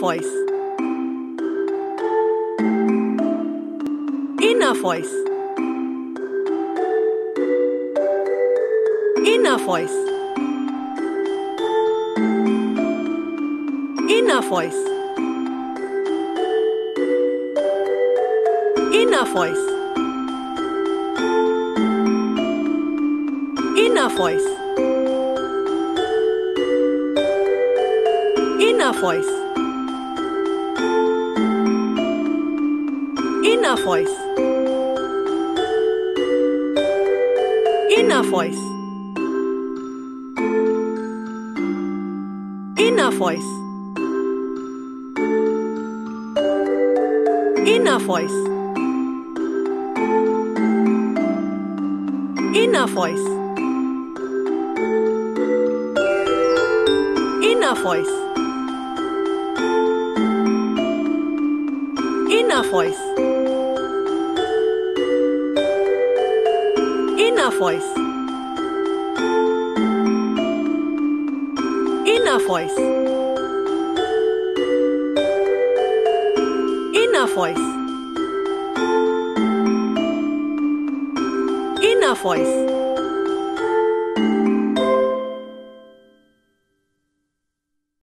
Inavoice, Inavoice, Inavoice, Inavoice, Inavoice, Inavoice, Inavoice, Inavoice, Inavoice, Inavoice, Inavoice, Inavoice, Inavoice, Inavoice, Inavoice, Inavoice, Inavoice.